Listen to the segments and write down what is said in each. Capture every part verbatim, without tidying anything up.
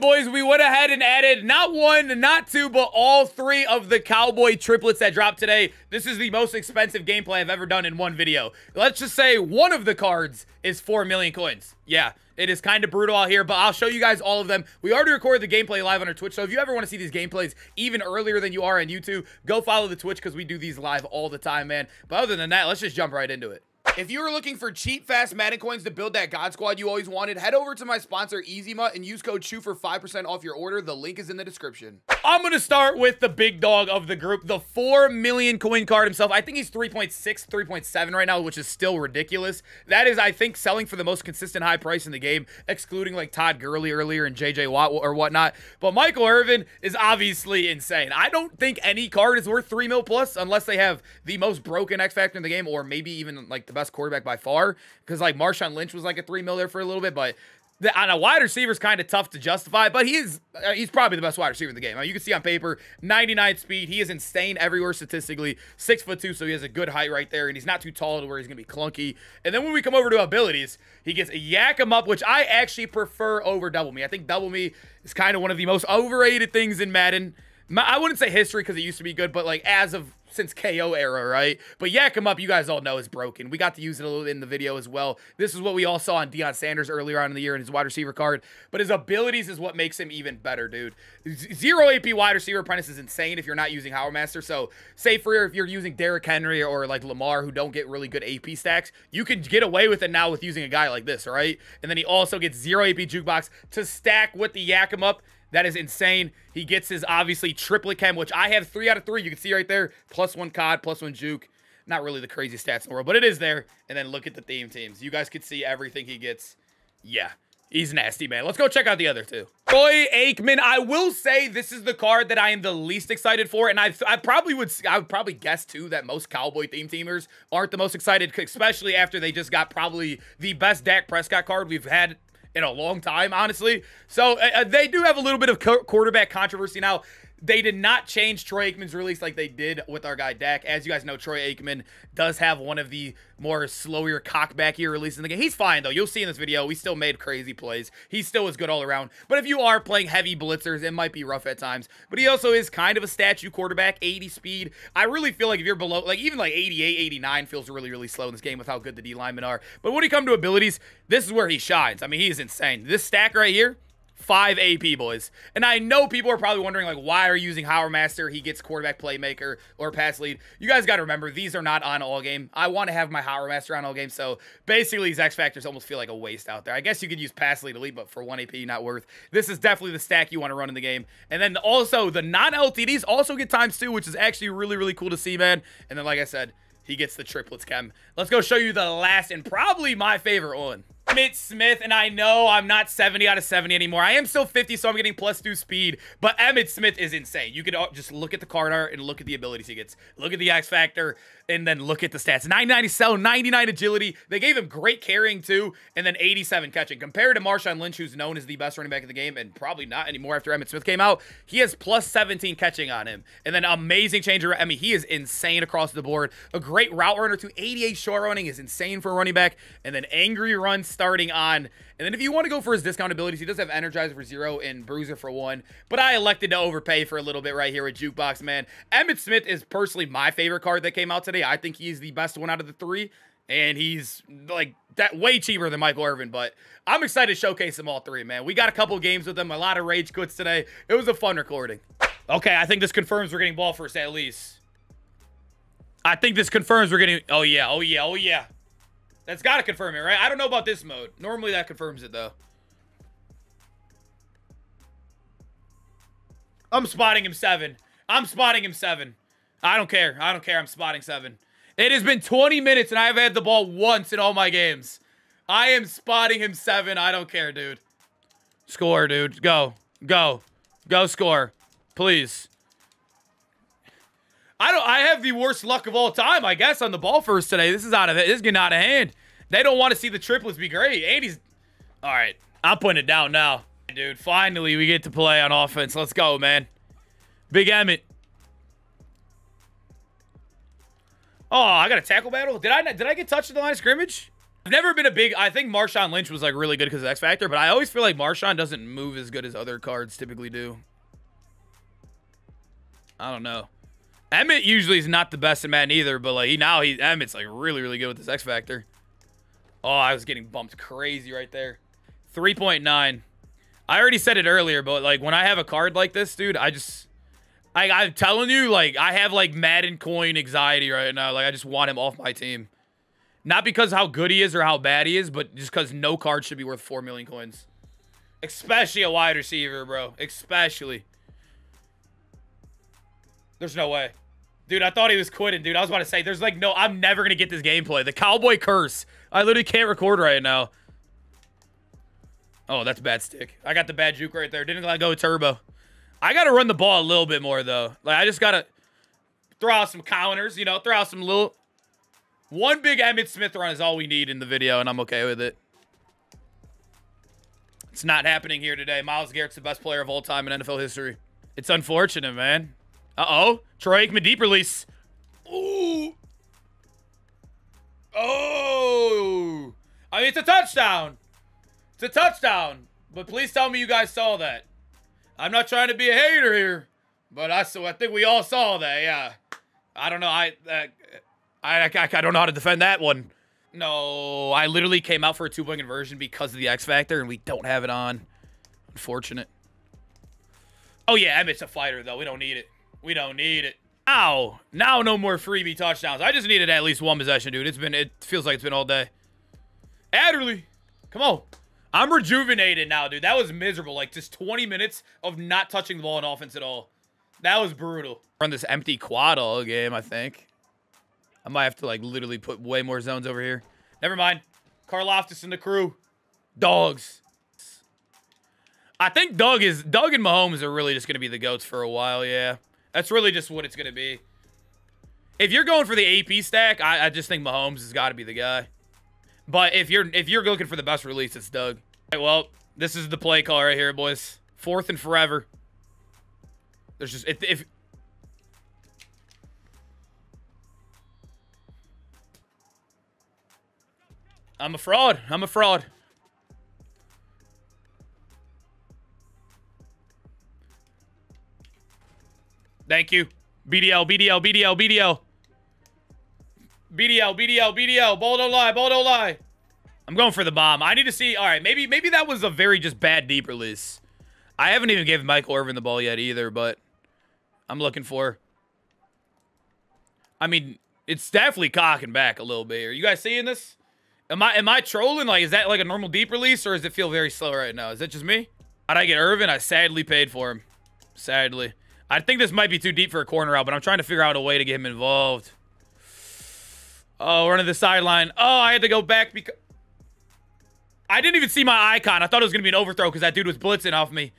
right, boys, we went ahead and added not one, not two, but all three of the Cowboy triplets that dropped today. This is the most expensive gameplay I've ever done in one video. Let's just say one of the cards is four million coins. Yeah, it is kind of brutal out here, but I'll show you guys all of them. We already recorded the gameplay live on our Twitch, so if you ever want to see these gameplays even earlier than you are on YouTube, go follow the Twitch because we do these live all the time, man. But other than that, let's just jump right into it. If you were looking for cheap, fast Madden coins to build that God Squad you always wanted, head over to my sponsor, E Z M U T, and use code CHEW for five percent off your order. The link is in the description. I'm going to start with the big dog of the group, the four million coin card himself. I think he's three point six, three point seven right now, which is still ridiculous. That is, I think, selling for the most consistent high price in the game, excluding like Todd Gurley earlier and J J Watt or whatnot. But Michael Irvin is obviously insane. I don't think any card is worth three mil plus unless they have the most broken X Factor in the game or maybe even like the best quarterback by far, because like Marshawn Lynch was like a three mil there for a little bit, but the, on a wide receiver is kind of tough to justify, but he is, uh, he's probably the best wide receiver in the game. I mean, you can see on paper, ninety-nine speed. He is insane everywhere statistically. Six foot two, so he has a good height right there, and he's not too tall to where he's going to be clunky. And then when we come over to abilities, he gets a Yak Him Up, which I actually prefer over Double Me. I think Double Me is kind of one of the most overrated things in Madden. My, I wouldn't say history because it used to be good, but like as of since K O era, right? But Yak Him Up, you guys all know, is broken. We got to use it a little in the video as well. This is what we all saw on Deion Sanders earlier on in the year in his wide receiver card, but his abilities is what makes him even better, dude. Zero A P wide receiver apprentice is insane if you're not using Hour Master. So say for if you're using Derrick Henry or like Lamar, who don't get really good A P stacks, you can get away with it now with using a guy like this, right? And then he also gets zero A P Jukebox to stack with the Yak Him Up. That is insane. He gets his, obviously, triplet chem, which I have three out of three. You can see right there, plus one C O D, plus one Juke. Not really the crazy stats in the world, but it is there. And then look at the theme teams. You guys could see everything he gets. Yeah. He's nasty, man. Let's go check out the other two. Troy Aikman. I will say this is the card that I am the least excited for, and I I probably would I would probably guess too that most Cowboy theme teamers aren't the most excited, especially after they just got probably the best Dak Prescott card we've had in a long time, honestly. So uh, they do have a little bit of co quarterback controversy now. They did not change Troy Aikman's release like they did with our guy Dak. As you guys know, Troy Aikman does have one of the more slower cockbackier releases in the game. He's fine, though. You'll see in this video, we still made crazy plays. He still is good all around. But if you are playing heavy blitzers, it might be rough at times. But he also is kind of a statue quarterback, eighty speed. I really feel like if you're below, like even like eighty-eight, eighty-nine feels really, really slow in this game with how good the D linemen are. But when you come to abilities, this is where he shines. I mean, he is insane. This stack right here, five A P, boys. And I know people are probably wondering, like, why are you using Hour Master? He gets Quarterback Playmaker or Pass Lead. You guys got to remember, these are not on all game. I want to have my Hour Master on all game, so basically these X Factors almost feel like a waste out there. I guess you could use Pass Lead Elite, but for one A P, not worth. This is definitely the stack you want to run in the game. And then also, the non-L T Ds also get times two, which is actually really, really cool to see, man. And then, like I said, he gets the triplets chem. Let's go show you the last and probably my favorite one. Emmitt Smith, and I know I'm not seventy out of seventy anymore. I am still fifty, so I'm getting plus two speed, but Emmitt Smith is insane. You could just look at the card art and look at the abilities he gets. Look at the X Factor, and then look at the stats. nine ninety cell, ninety-nine agility. They gave him great carrying, too, and then eighty-seven catching. Compared to Marshawn Lynch, who's known as the best running back in the game, and probably not anymore after Emmitt Smith came out, he has plus seventeen catching on him. And then amazing changer. I mean, he is insane across the board. A great route runner, too. eighty-eight short running is insane for a running back. And then angry runs starting on. And then if you want to go for his discount abilities, he does have Energize for zero and Bruiser for one. But I elected to overpay for a little bit right here with Jukebox, man. Emmitt Smith is personally my favorite card that came out today. I think he's the best one out of the three. And he's, like, that way cheaper than Michael Irvin, but I'm excited to showcase them all three, man. We got a couple games with them, a lot of rage quits today. It was a fun recording. Okay, I think this confirms we're getting ball first at least. I think this confirms we're getting... Oh, yeah, oh, yeah, oh, yeah. That's got to confirm it, right? I don't know about this mode. Normally that confirms it, though. I'm spotting him seven. I'm spotting him seven. I don't care. I don't care. I'm spotting seven. It has been twenty minutes, and I have had the ball once in all my games. I am spotting him seven. I don't care, dude. Score, dude. Go. Go. Go score. Please. I don't. I have the worst luck of all time, I guess, on the ball first today. This is out of it. This is getting out of hand. They don't want to see the triplets be great. eighties. All right. I'm putting it down now. Dude, finally, we get to play on offense. Let's go, man. Big Emmitt. Oh, I got a tackle battle. Did I not, did I get touched at the line of scrimmage? I've never been a big, I think Marshawn Lynch was like really good because of X Factor, but I always feel like Marshawn doesn't move as good as other cards typically do. I don't know. Emmitt usually is not the best in Madden either, but like he, now he Emmitt's like really, really good with this X Factor. Oh, I was getting bumped crazy right there. three point nine. I already said it earlier, but like when I have a card like this, dude, I just, I, I'm telling you, like I have like Madden coin anxiety right now. Like I just want him off my team. Not because how good he is or how bad he is, but just because no card should be worth four million coins. Especially a wide receiver, bro. Especially. There's no way. Dude, I thought he was quitting, dude. I was about to say, there's like, no, I'm never going to get this gameplay. The Cowboy curse. I literally can't record right now. Oh, that's a bad stick. I got the bad juke right there. Didn't let go turbo. I got to run the ball a little bit more, though. Like, I just got to throw out some counters, you know, throw out some little... One big Emmitt Smith run is all we need in the video, and I'm okay with it. It's not happening here today. Miles Garrett's the best player of all time in N F L history. It's unfortunate, man. Uh-oh. Troy Aikman deep release. Ooh. Oh. I mean, it's a touchdown. It's a touchdown. But please tell me you guys saw that. I'm not trying to be a hater here, but I, so I think we all saw that, yeah. I don't know. I... Uh, I, I, I don't know how to defend that one. No, I literally came out for a two-point conversion because of the X Factor, and we don't have it on. Unfortunate. Oh, yeah, Emmitt's a fighter, though. We don't need it. We don't need it. Ow. Now no more freebie touchdowns. I just needed at least one possession, dude. It's been, it feels like it's been all day. Adderley, come on. I'm rejuvenated now, dude. That was miserable. Like, just twenty minutes of not touching the ball in offense at all. That was brutal. We're on this empty quad all game, I think. I might have to, like, literally put way more zones over here. Never mind. Karloftis and the crew. Dogs. I think Doug is... Doug and Mahomes are really just going to be the GOATs for a while, yeah. That's really just what it's going to be. If you're going for the A P stack, I, I just think Mahomes has got to be the guy. But if you're if you're looking for the best release, it's Doug. All right, well, this is the play call right here, boys. Fourth and forever. There's just... If... if I'm a fraud. I'm a fraud. Thank you. B D L, B D L, B D L, B D L. B D L, B D L, B D L. Ball don't lie. Ball don't lie. I'm going for the bomb. I need to see. All right, maybe maybe that was a very just bad deep release. I haven't even given Michael Irvin the ball yet either, but I'm looking for... I mean, it's definitely cocking back a little bit. Are you guys seeing this? Am I am I trolling? Like, is that like a normal deep release, or does it feel very slow right now? Is that just me? How'd I get Irvin? I sadly paid for him. Sadly. I think this might be too deep for a corner out, but I'm trying to figure out a way to get him involved. Oh, running the sideline. Oh, I had to go back because... I didn't even see my icon. I thought it was going to be an overthrow because that dude was blitzing off me.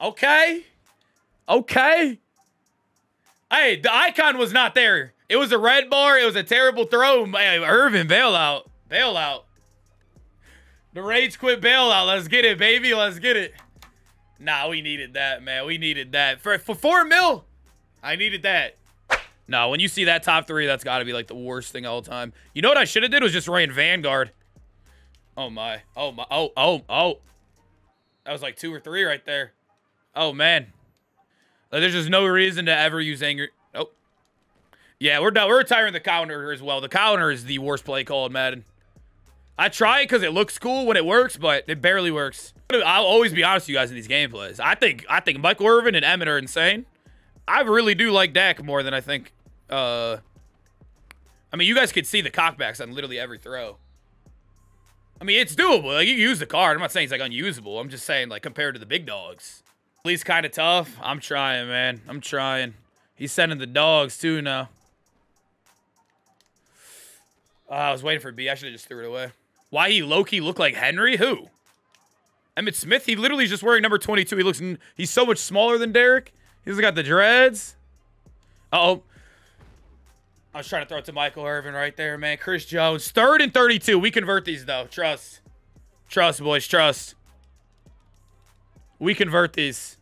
Okay. Okay. Hey, the icon was not there. It was a red bar. It was a terrible throw. Man, Irvin, bailout. Bailout. The Rage Quit bailout. Let's get it, baby. Let's get it. Nah, we needed that, man. We needed that. For, for four mil, I needed that. No, when you see that top three, that's got to be like the worst thing of all time. You know what I should have did was just ran Vanguard. Oh, my. Oh, my. Oh, oh, oh. That was like two or three right there. Oh, man. Like, there's just no reason to ever use anger. Oh. Yeah, we're done. We're retiring the counter as well. The counter is the worst play call in Madden. I try it because it looks cool when it works, but it barely works. I'll always be honest with you guys in these gameplays. I think I think Michael Irvin and Emmitt are insane. I really do like Dak more than I think. Uh, I mean, you guys could see the cockbacks on literally every throw. I mean, it's doable. Like, you use the card. I'm not saying it's like unusable. I'm just saying like compared to the big dogs. He's kind of tough. I'm trying, man. I'm trying. He's sending the dogs too now. Uh, I was waiting for B. I should have just threw it away. Why he low-key look like Henry? Who? Emmitt Smith? He literally is just wearing number twenty-two. He looks... He's so much smaller than Derrick. He's got the dreads. Uh-oh. I was trying to throw it to Michael Irvin right there, man. Chris Jones. Third and thirty-two. We convert these, though. Trust. Trust, boys. Trust. We convert these.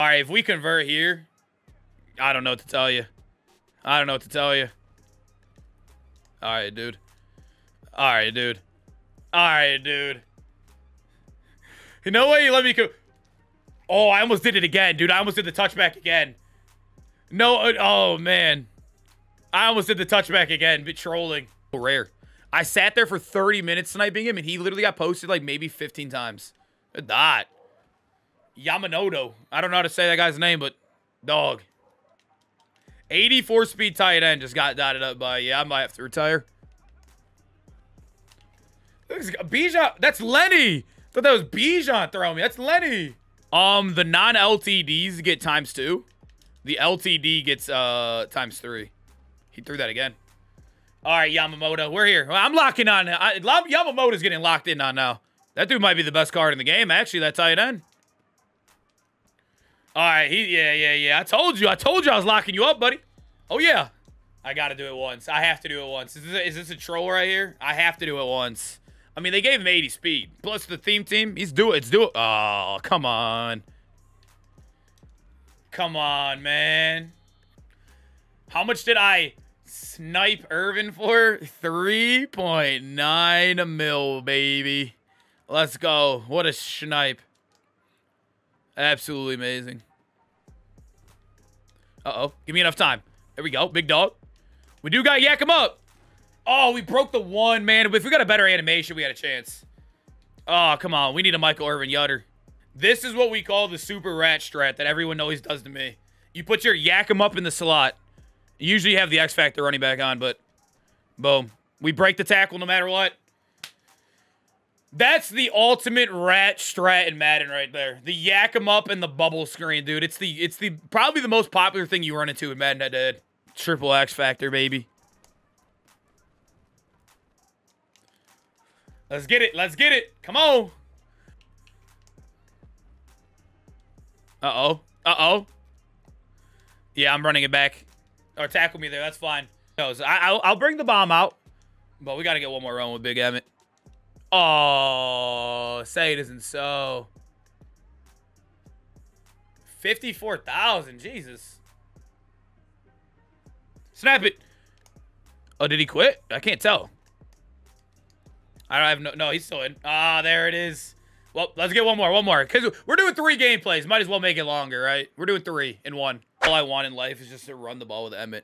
All right, if we convert here... I don't know what to tell you. I don't know what to tell you. All right, dude. All right, dude. All right, dude. You know what? You let me go. Oh, I almost did it again, dude. I almost did the touchback again. No. Oh, man. I almost did the touchback again. Bit trolling. Rare. I sat there for thirty minutes tonight, Bingham, and he literally got posted like maybe fifteen times. Good dot. Yamamoto. I don't know how to say that guy's name, but dog. eighty-four speed tight end just got dotted up by, yeah, I might have to retire. Bijan. That's Lenny. I thought that was Bijan throwing me. That's Lenny. Um, the non-L T Ds get times two. The L T D gets uh times three. He threw that again. All right, Yamamoto. We're here. I'm locking on now. I, Yamamoto's getting locked in on now. That dude might be the best card in the game, actually. That tight end. All right. He, yeah, yeah, yeah. I told you. I told you I was locking you up, buddy. Oh, yeah. I got to do it once. I have to do it once. Is this, a, is this a troll right here? I have to do it once. I mean, they gave him eighty speed. Plus the theme team. He's do it. It's do it. Oh, come on. Come on, man. How much did I snipe Irvin for? three point nine mil, baby. Let's go. What a snipe. Absolutely amazing. Uh-oh. Give me enough time. There we go. Big dog. We do got Yak Him Up. Oh, we broke the one, man. If we got a better animation, we had a chance. Oh, come on. We need a Michael Irvin Yutter. This is what we call the super rat strat that everyone always does to me. You put your Yak Him Up in the slot. You usually have the X Factor running back on, but boom. We break the tackle no matter what. That's the ultimate rat strat in Madden right there. The Yak Him Up and the bubble screen, dude. It's the it's the probably the most popular thing you run into in Madden head to head. Triple X Factor, baby. Let's get it. Let's get it. Come on. Uh-oh. Uh-oh. Yeah, I'm running it back. Or tackle me there. That's fine. No, so I, I'll, I'll bring the bomb out. But we got to get one more run with Big Emmitt. Oh, say it isn't so. fifty-four thousand. Jesus. Snap it. Oh, did he quit? I can't tell. I don't have no. No, he's still in. Ah, there it is. Well, let's get one more. One more. Because we're doing three gameplays. Might as well make it longer, right? We're doing three in one. All I want in life is just to run the ball with Emmitt.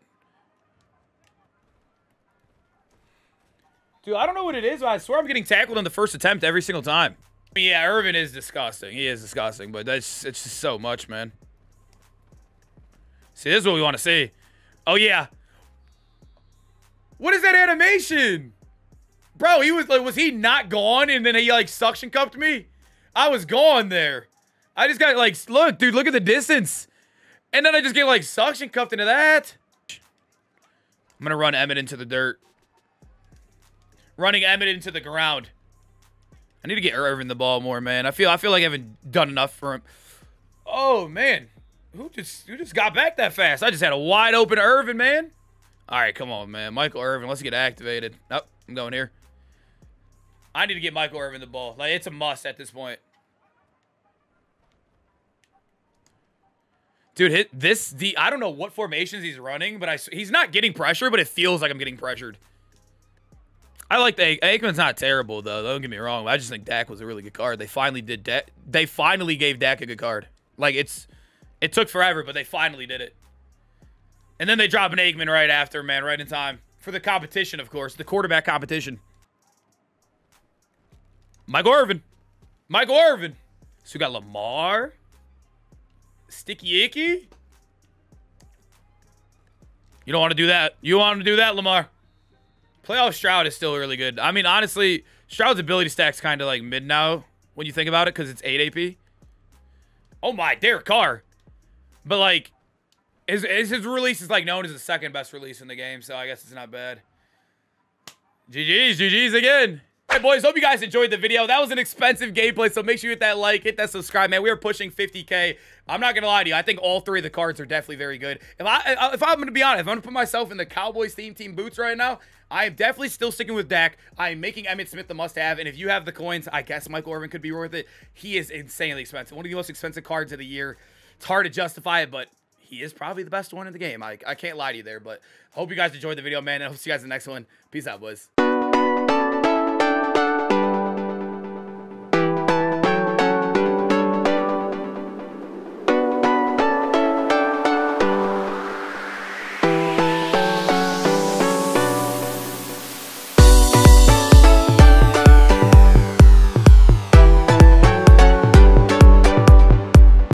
Dude, I don't know what it is, but I swear I'm getting tackled on the first attempt every single time. Yeah, Irvin is disgusting. He is disgusting, but that's it's just so much, man. See, this is what we want to see. Oh, yeah. What is that animation? Bro, he was like, was he not gone? And then he like suction cupped me? I was gone there. I just got like, look, dude, look at the distance. And then I just get like suction cupped into that. I'm going to run Emmitt into the dirt. Running Emmitt into the ground. I need to get Irvin the ball more, man. I feel I feel like I haven't done enough for him. Oh, man. Who just, who just got back that fast? I just had a wide open Irvin, man. All right, come on, man. Michael Irvin, let's get activated. Nope, I'm going here. I need to get Michael Irvin the ball. Like, it's a must at this point. Dude, hit this. The I don't know what formations he's running, but I, he's not getting pressure, but it feels like I'm getting pressured. I like the Aikman's not terrible, though. Don't get me wrong. I just think Dak was a really good card. They finally did Dak. They finally gave Dak a good card. Like, it's it took forever, but they finally did it. And then they drop an Aikman right after, man, right in time. For the competition, of course. The quarterback competition. Michael Irvin. Michael Irvin. So we got Lamar. Sticky Icky. You don't want to do that. You want to do that, Lamar. Playoff Stroud is still really good. I mean, honestly, Stroud's ability stack's kind of like mid now when you think about it because it's eight A P. Oh, my. Derek Carr. But, like, his, his release is, like, known as the second best release in the game, so I guess it's not bad. G G's. G G's again. All right, boys. Hope you guys enjoyed the video. That was an expensive gameplay, so make sure you hit that like, hit that subscribe, man. We are pushing fifty K. I'm not going to lie to you. I think all three of the cards are definitely very good. If, I, if I'm going to be honest, if I'm going to put myself in the Cowboys theme team boots right now, I am definitely still sticking with Dak. I am making Emmitt Smith the must-have, and if you have the coins, I guess Michael Irvin could be worth it. He is insanely expensive. One of the most expensive cards of the year. It's hard to justify it, but he is probably the best one in the game. I, I can't lie to you there, but hope you guys enjoyed the video, man. I hope to see you guys in the next one. Peace out, boys.